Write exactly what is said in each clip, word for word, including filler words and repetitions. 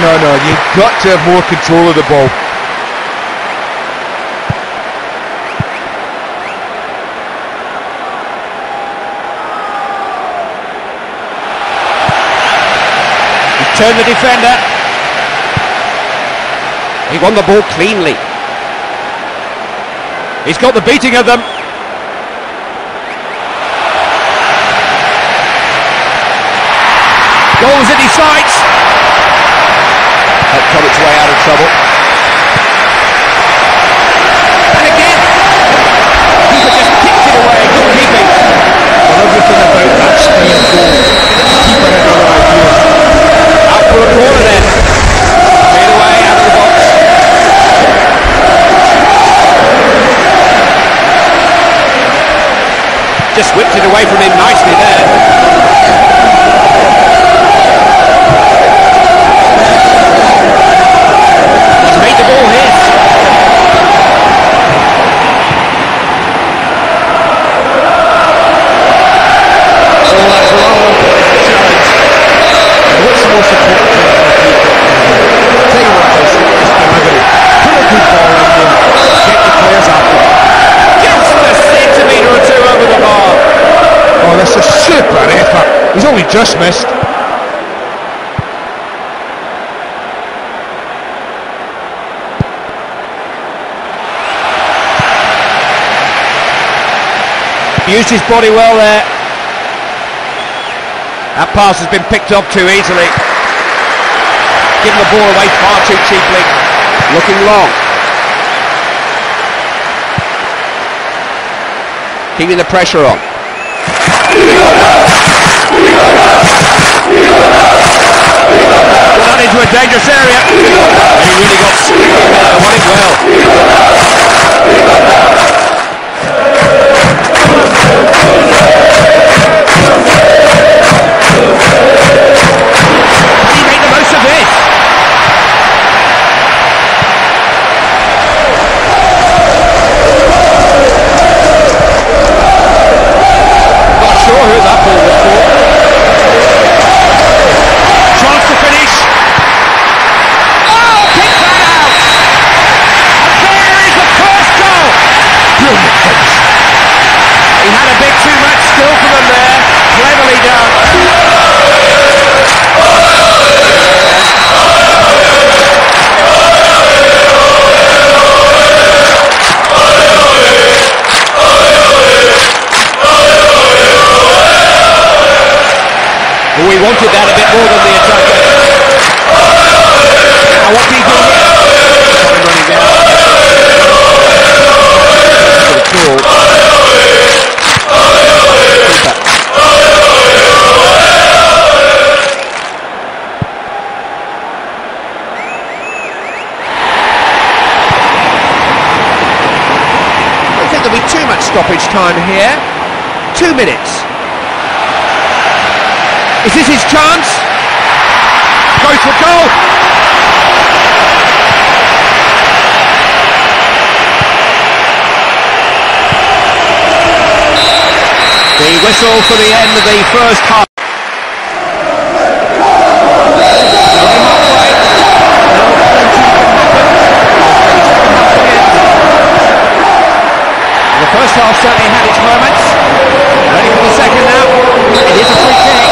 no, no. You've got to have more control of the ball. Turn the defender. He won the ball cleanly. He's got the beating of them. Goal is in his sights. That got its way out of trouble. And again, he just kicked it away. Good keeping. Well, everything about that speed goal. Keeper had no idea. Out for a corner then. Straight away out of the box. Just whipped it away from him nicely there. He's only just missed. Used his body well there. That pass has been picked up too easily. Given the ball away far too cheaply. Looking long. Keeping the pressure on. Down into a dangerous area. He really got uh, won it well. Can he make the most of this? Not sure who that ball was for. We wanted that a bit more than the attacker. Now what can he do here? Coming running down. Good call. I think there'll be too much stoppage time here. Two minutes. Is this his chance? Goes for goal! The whistle for the end of the first half. The first half certainly had its moments. Ready for the second now. It is a free kick.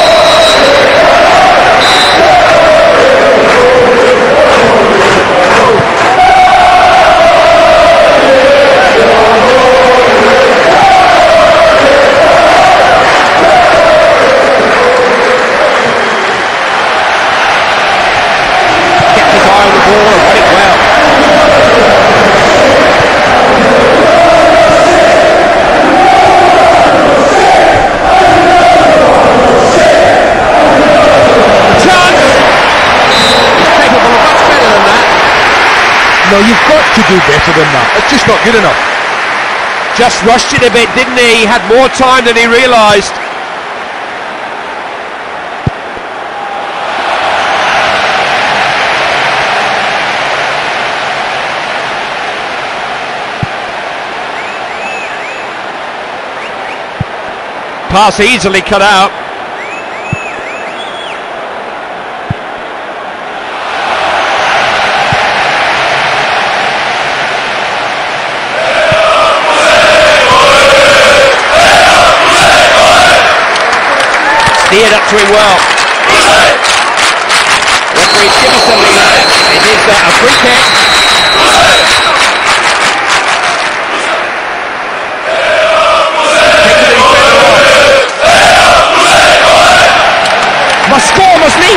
No, you've got to do better than that. It's just not good enough. Just rushed it a bit, didn't he? He had more time than he realised. Pass easily cut out. steered up to him well. Referee give us something there. It is uh, a free kick. Must score, mustn't he?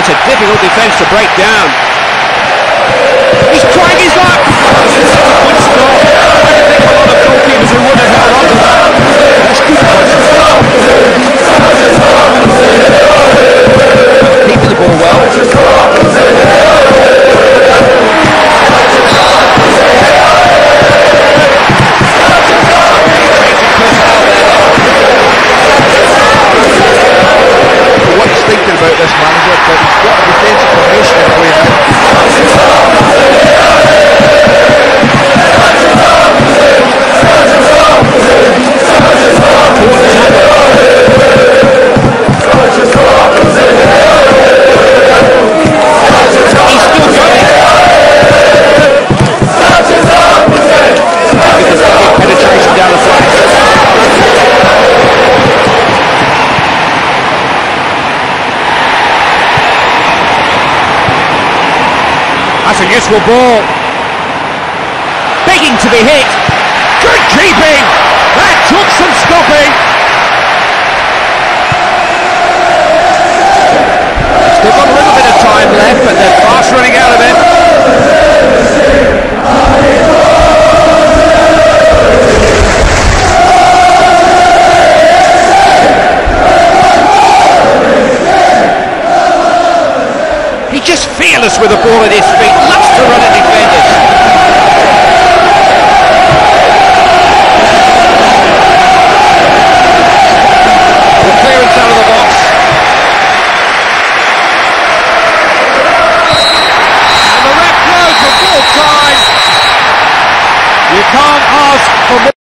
It's a difficult defence to break down. He's trying his luck! This is such a good stop. I can think of a lot of goalkeepers who would have held on to that. Keeping the ball well. What he's thinking about, this manager, but he's got a defensive formation in place. That's a useful ball. Begging to be hit. Good keeping. That took some stopping. Still got a little bit of time left, but they're fast running out of it. Just fearless with the ball at his feet, loves to run at his